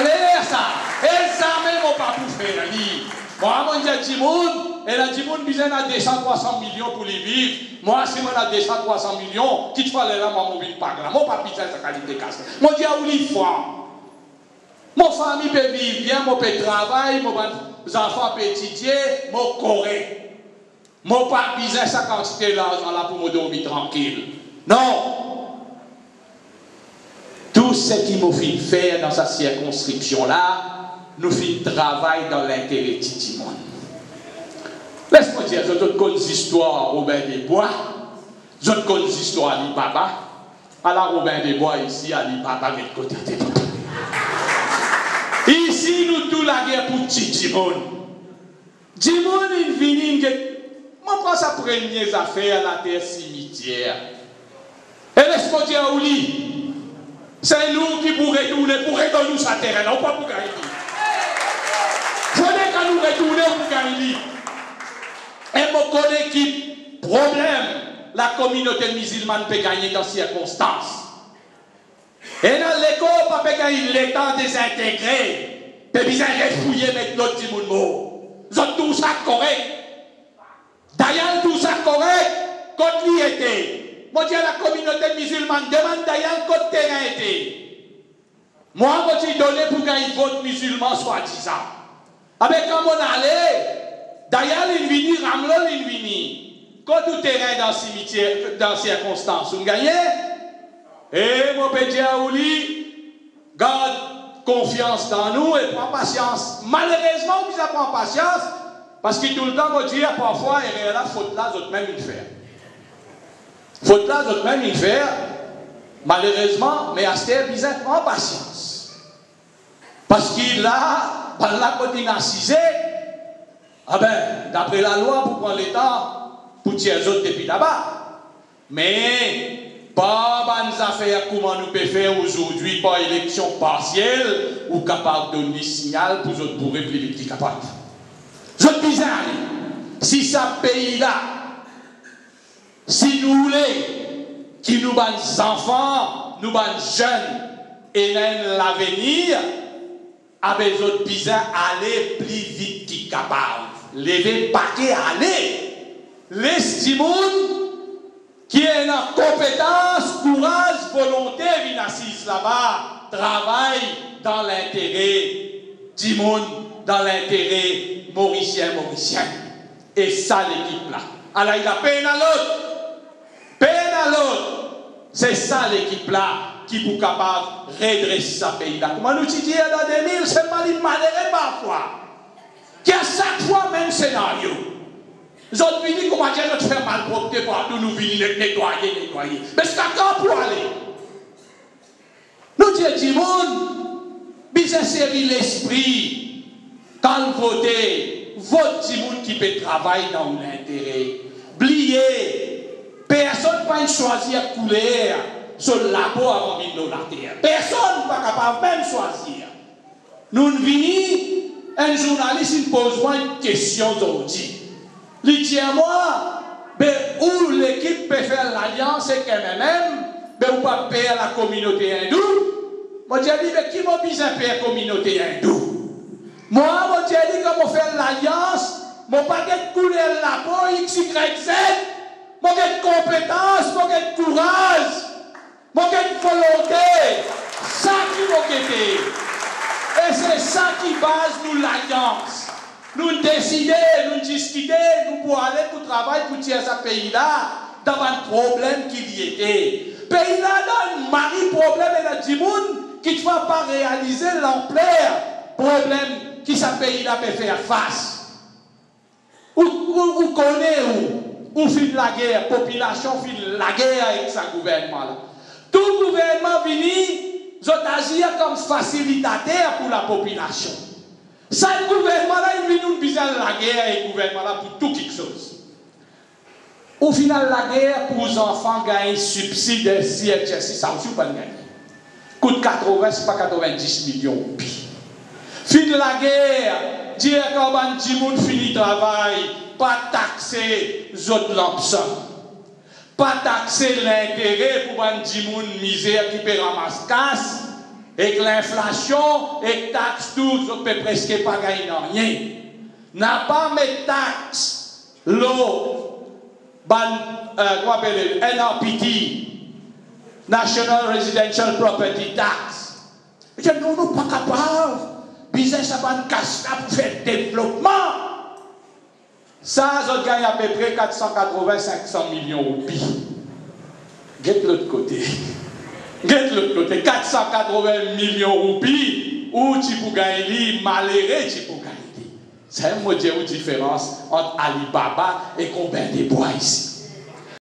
clair ça. Elle ça même on pas tout faire. Moi, mon Dieu, Timoun, elle a Timoun, il a 200-300 millions pour les vivre. Moi, si on a 200-300 millions, qui te fallait là, ma mobile pas là. Mon papi, c'est sa qualité casse. Mon Dieu, Aouli, foi. Mon famille peut vivre bien, mon peut travailler, mon enfant peut étudier, mon correct. Mon papi, c'est sa quantité d'argent là pour me dormir tranquille. Non! Tout ce qu'il nous fait faire dans sa circonscription-là, nous faisons travail dans l'intérêt de Ti Moun. Laisse-moi dire, je te connais l'histoire Robert des Bois, je te connais l'histoire Alibaba. Alors Robert des Bois ici, Alibaba met de côté. Ici, nous tous la guerre pour Ti Moun. Ti Moun, il vient de... Moi, je pense à première affaire à la terre cimetière. Et laisse-moi dire, Aouli, c'est nous qui pour retourner sa terre, non pas pour gagner. Quand nous retournons pour Kaydi, et mon collègue problème, la communauté musulmane peut gagner dans ces circonstances. Et dans l'école, pas gagner l'État désintégré, peut bien refouiller avec notre petit monde. Nous tout ça correct. D'ailleurs, tout ça correct, quand lui était. Moi, la communauté musulmane demande d'ailleurs quand terrain était. Moi, je suis donné pour gagner vote musulman soi-disant. Avec quand on allait, d'ailleurs, il vini, Ramlo, il vini. Quand tout terrain dans le cimetière, dans les circonstances, on gagnait. Et mon petit Aouli, garde confiance dans nous et prend patience. Malheureusement, on ne prend pas patience, parce que tout le temps, on dit, parfois, il y a la faute là, d'autres même une faire. Faute là, d'autres même une faire. Malheureusement, mais Astel, il prend patience. Parce qu'il a. Par la côté narcisé, ah ben, d'après la loi, pour prendre l'État, pour tirer les autres depuis là-bas. Mais, pas bonnes affaires, comment nous pouvons faire aujourd'hui, par élection partielle, ou capable de donner signal pour les autres bourrés plus vite qu'ils capables. Les autres bizarres, si ce pays-là, si nous voulons, qui nous bat les enfants, nous bat les jeunes, et l'avenir, avec les autres bizarres, aller plus vite qu'ils capable. Lever paquet, aller. Laisse Ti Moun qui est en compétence, courage, volonté, vient assise là-bas, travaille dans l'intérêt Ti Moun, dans l'intérêt Mauricien. Et ça, l'équipe là. Alors, il a peine à l'autre. Peine à l'autre. C'est ça l'équipe là. Qui pour capable redresser sa pays là. Comment nous dit dans 2000, c'est pas une malheur parfois. Qui a chaque fois même scénario. Nous autres venus, comment dire, nous faire mal propre partout, nous venons nettoyer. Mais c'est encore pour aller. Nous disons, Ti Moun, bien servi l'esprit. Quand vous votez, votre Ti Moun qui peut travailler dans l'intérêt. Oubliez, personne ne peut choisir couleur. Sur le labo avant de la terre. Personne n'est pas capable même de choisir. Nous venons, un journaliste pose une question aujourd'hui. Il dit à moi, où l'équipe peut faire l'alliance avec elle-même, ou pas payer la communauté hindoue. Moi, je dis, mais qui m'a mis à payer la communauté hindoue? Moi, je dis, comment faire l'alliance, mon paquet de couleur labo, X, Y, Z, mon paquet de compétences, mon paquet de courage. Mon quelle volonté, ça qui m'a guetté. Et c'est ça qui base nous l'alliance. Nous décider, nous discuter, nous pour aller pour travailler, pour tirer ce pays-là, dans un problème qui y était. Pays-là, dans un mari problème et dans Ti Moun, qui ne va pas réaliser l'ampleur problème qui ce pays-là peut faire face. Où connaît où file la guerre, population file la guerre avec ce gouvernement-là. Tout gouvernement vini, ils ont agi comme facilitateur pour la population. Ça, le gouvernement-là, il vient nous viser la guerre et le gouvernement-là pour tout quelque chose. Au final, la guerre pour les enfants gagne un subside de CHS, ça aussi, vous pouvez gagner. Coûte 80, c'est pas 90 millions. Fin de la guerre, dire qu'en Ti Moun finit le travail, pas taxer les autres lampes. Pas taxer l'intérêt pour un Ti Moun misère qui peut ramasser casse, avec l'inflation, avec taxe, tout, on ne peut presque pas gagner rien. N'a pas mes taxes, l'eau, NRPT, National Residential Property Tax. Je ne suis pas capable. Business à ban casse pour faire développement. Ça, je gagne à peu près 480-500 millions de roupies. Get l'autre côté. Get l'autre côté. 480 millions de roupies. Ou tu peux gagner, malheureux, tu peux gagner. C'est un modèle de différence entre Alibaba et Robert des Bois ici.